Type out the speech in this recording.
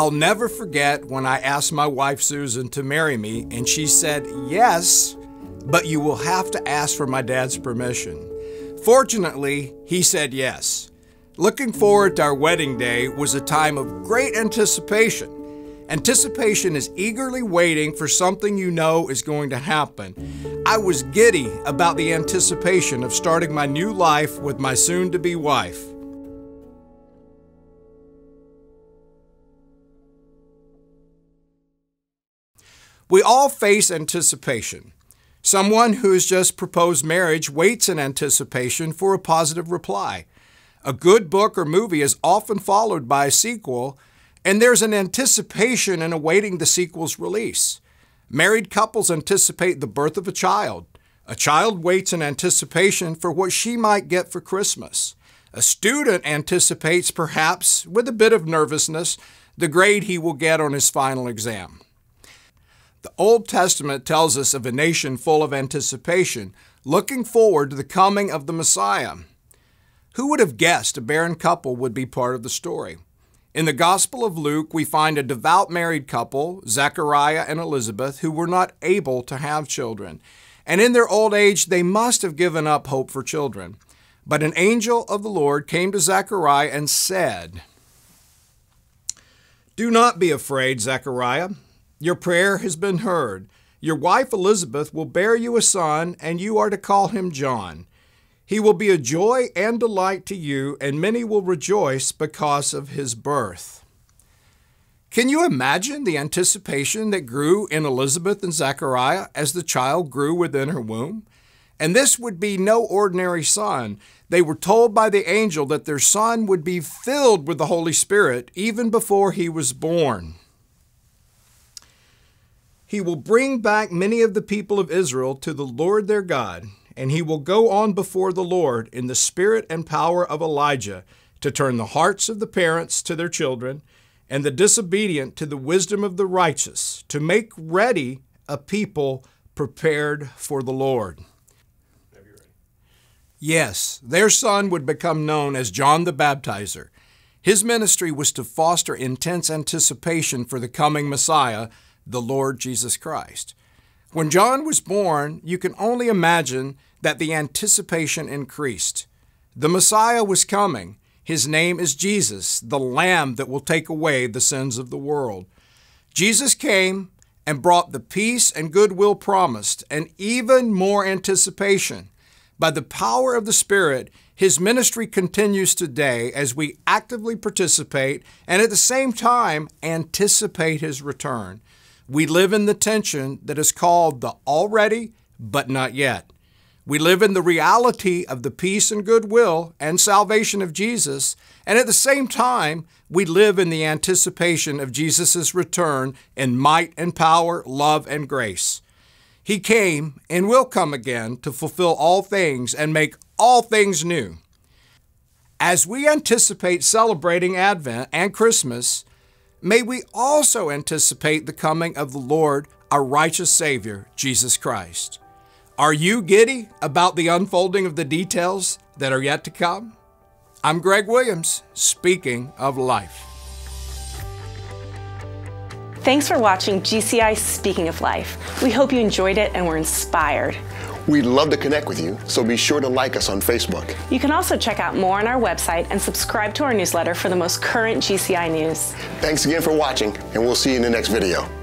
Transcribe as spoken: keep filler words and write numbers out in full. I'll never forget when I asked my wife Susan to marry me and she said, yes, but you will have to ask for my dad's permission. Fortunately, he said yes. Looking forward to our wedding day was a time of great anticipation. Anticipation is eagerly waiting for something you know is going to happen. I was giddy about the anticipation of starting my new life with my soon-to-be wife. We all face anticipation. Someone who has just proposed marriage waits in anticipation for a positive reply. A good book or movie is often followed by a sequel, and there's an anticipation in awaiting the sequel's release. Married couples anticipate the birth of a child. A child waits in anticipation for what she might get for Christmas. A student anticipates, perhaps with a bit of nervousness, the grade he will get on his final exam. The Old Testament tells us of a nation full of anticipation, looking forward to the coming of the Messiah. Who would have guessed a barren couple would be part of the story? In the Gospel of Luke, we find a devout married couple, Zechariah and Elizabeth, who were not able to have children. And in their old age, they must have given up hope for children. But an angel of the Lord came to Zechariah and said, "Do not be afraid, Zechariah. Your prayer has been heard. Your wife Elizabeth will bear you a son, and you are to call him John. He will be a joy and delight to you, and many will rejoice because of his birth." Can you imagine the anticipation that grew in Elizabeth and Zechariah as the child grew within her womb? And this would be no ordinary son. They were told by the angel that their son would be filled with the Holy Spirit even before he was born. "He will bring back many of the people of Israel to the Lord their God, and he will go on before the Lord in the spirit and power of Elijah to turn the hearts of the parents to their children and the disobedient to the wisdom of the righteous, to make ready a people prepared for the Lord." Yes, their son would become known as John the Baptizer. His ministry was to foster intense anticipation for the coming Messiah, the Lord Jesus Christ. When John was born, you can only imagine that the anticipation increased. The Messiah was coming. His name is Jesus, the Lamb that will take away the sins of the world. Jesus came and brought the peace and goodwill promised, and even more anticipation. By the power of the Spirit, his ministry continues today as we actively participate and at the same time anticipate his return. We live in the tension that is called the already, but not yet. We live in the reality of the peace and goodwill and salvation of Jesus, and at the same time, we live in the anticipation of Jesus' return in might and power, love and grace. He came and will come again to fulfill all things and make all things new. As we anticipate celebrating Advent and Christmas, may we also anticipate the coming of the Lord, our righteous Savior, Jesus Christ. Are you giddy about the unfolding of the details that are yet to come? I'm Greg Williams, Speaking of Life. Thanks for watching G C I Speaking of Life. We hope you enjoyed it and were inspired. We'd love to connect with you, so be sure to like us on Facebook. You can also check out more on our website and subscribe to our newsletter for the most current G C I news. Thanks again for watching, and we'll see you in the next video.